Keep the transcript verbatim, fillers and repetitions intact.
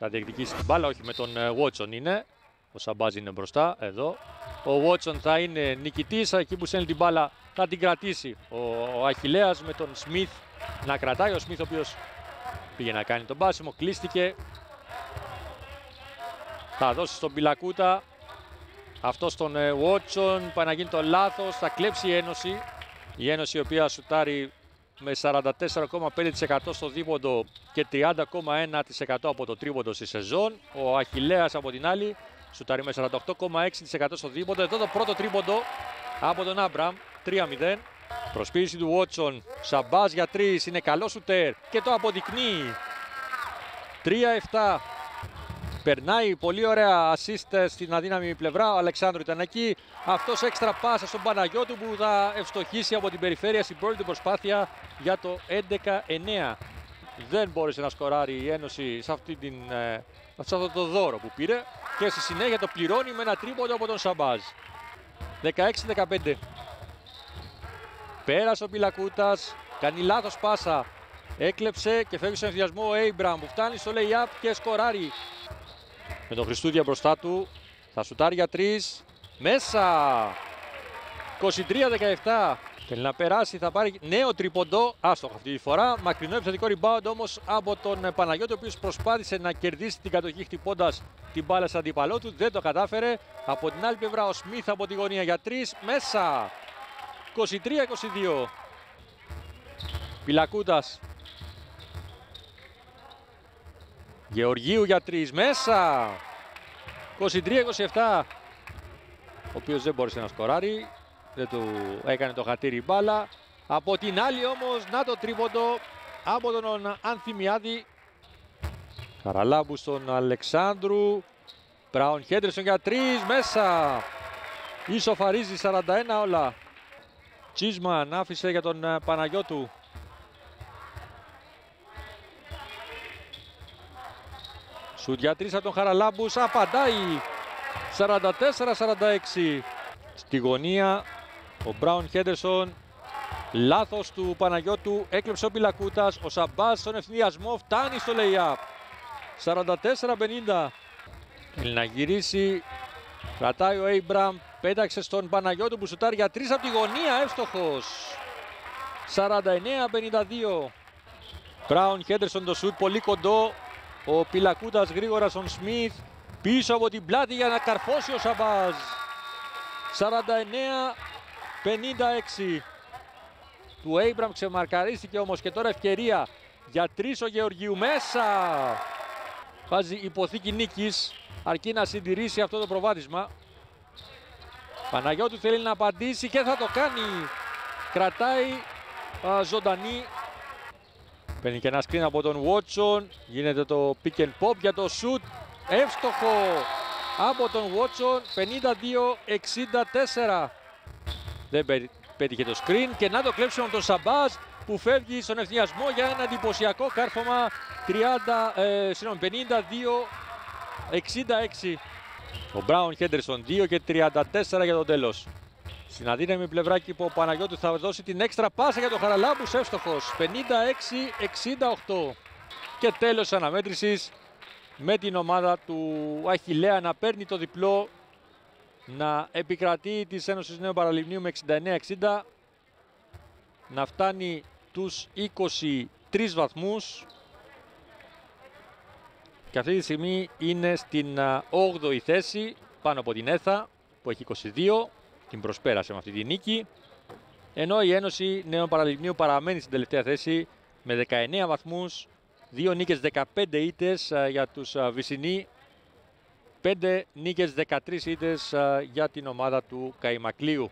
Θα διεκδικήσει την μπάλα, όχι με τον Watson είναι. Ο Σαμπάζ είναι μπροστά, εδώ. Ο Watson θα είναι νικητής, εκεί που στέλνει την μπάλα θα την κρατήσει ο Αχιλλέας με τον Σμιθ να κρατάει. Ο Σμιθ ο οποίος πήγε να κάνει τον πάσιμο, κλείστηκε. Θα δώσει στον Πυλακούτα, αυτό στον Watson, πάει να γίνει το λάθος, θα κλέψει η Ένωση. Η Ένωση η οποία σουτάρει με σαράντα τέσσερα κόμμα πέντε τοις εκατό στο δίποντο και τριάντα κόμμα ένα τοις εκατό από το τρίποντο στη σεζόν. Ο Αχιλλέας από την άλλη σουτάρει με σαράντα οκτώ κόμμα έξι τοις εκατό στο δίποντο. Εδώ το πρώτο τρίποντο από τον Άμπραμ, τρία μηδέν. Προσποίηση του Watson, Σαμπάζ για τρεις, είναι καλό σουτέρ και το αποδεικνύει. τρία επτά. Περνάει πολύ ωραία assist στην αδύναμη πλευρά, ο Αλεξάνδρου ήταν εκεί. Αυτός έξτρα πάσα στον Παναγιώτου που θα ευστοχίσει από την περιφέρεια στην πρώτη του προσπάθεια για το έντεκα εννέα. Δεν μπόρεσε να σκοράρει η Ένωση σε, αυτή την, σε αυτό το δώρο που πήρε και στη συνέχεια το πληρώνει με ένα τρίποντο από τον Σαμπάζ. δεκαέξι δεκαπέντε. Πέρασε ο Πυλακούτας, κάνει λάθος πάσα, έκλεψε και φεύγει στον ενθουσιασμό ο Έιμπραμ που φτάνει στο lay-up και σκοράρει. Με τον Χριστούδια μπροστά του, θα σουτάρει για τρεις, μέσα! είκοσι τρία δεκαεπτά, θέλει να περάσει, θα πάρει νέο τρίποντο, άστοχο αυτή τη φορά, μακρινό επιθετικό rebound όμως από τον Παναγιώτη, ο οποίος προσπάθησε να κερδίσει την κατοχή χτυπώντας την μπάλα σε αντίπαλό του, δεν το κατάφερε. Από την άλλη πλευρά ο Σμιθ από τη γωνία για τρεις, μέσα! είκοσι τρία είκοσι δύο. Πυλακούτας. Γεωργίου για τρεις, μέσα! είκοσι τρία είκοσι επτά. Ο οποίος δεν μπόρεσε να σκοράρει, δεν του έκανε το χατήρι μπάλα. Από την άλλη όμως, να το τρίποντο από τον Ανθυμιάδη. Καραλάμπου στον Αλεξάνδρου. Μπράουν Χέντρισον για τρεις, μέσα! Ισοφαρίζει σαράντα ένα όλα. Τσίσμαν άφησε για τον Παναγιώτου. Σουτ για τρεις από τον Καραλάμπους, απαντάει σαράντα τέσσερα σαράντα έξι. Στη γωνία ο Μπράουν Χέντρισον, λάθος του Παναγιώτου, έκλεψε ο Πυλακούτας, ο Σαμπάς στον ευθυνδιασμό φτάνει στο lay-up. σαράντα τέσσερα πενήντα. Θέλει να γυρίσει, κρατάει ο Έιμπραμ, πέταξε στον Παναγιώτου που σουτάρει για τρεις από τη γωνία, εύστοχος. σαράντα εννέα πενήντα δύο. Μπράουν Χέντρισον το σουτ, πολύ κοντό. Ο Πυλακούτας γρήγορα στον Σμιθ, πίσω από την πλάτη για να καρφώσει ο Σαμπάζ. σαράντα εννέα πενήντα έξι. Του Έιμπραμ ξεμαρκαρίστηκε όμως και τώρα ευκαιρία για τρεις ο Γεωργίου, μέσα! Βάζει υποθήκη νίκης, αρκεί να συντηρήσει αυτό το προβάδισμα. Παναγιώτου θέλει να απαντήσει και θα το κάνει. Κρατάει α, ζωντανή. Παίρνει και ένα screen από τον Watson, γίνεται το pick and pop για το shoot, εύστοχο από τον Watson, πενήντα δύο εξήντα τέσσερα. Δεν πέτυχε το screen και να το κλέψουμε από τον Σαμπάζ που φεύγει στον ευθυνιασμό για ένα εντυπωσιακό κάρφωμα πενήντα δύο εξήντα έξι. Ο Μπράουν Χέντρισον δύο και τριάντα τέσσερα για το τέλος. Στην αδύναμη πλευράκι που ο Παναγιώτου θα δώσει την έξτρα πάσα για τον Καραλάμπους, εύστοχος, πενήντα έξι εξήντα οκτώ. Και τέλος αναμέτρησης με την ομάδα του Αχιλλέα να παίρνει το διπλό, να επικρατεί της Ένωσης Νέων Παραλιμνίου με εξήντα εννέα εξήντα, να φτάνει τους είκοσι τρεις βαθμούς και αυτή τη στιγμή είναι στην όγδοη θέση πάνω από την Έθα που έχει είκοσι δύο. Την προσπέρασε με αυτή τη νίκη, ενώ η Ένωση Νέων Παραλιμνίου παραμένει στην τελευταία θέση με δεκαεννέα βαθμούς, δύο νίκες δεκαπέντε ήττες για τους Βυσσινοί, πέντε νίκες δεκατρείς ήττες για την ομάδα του Καϊμακλίου.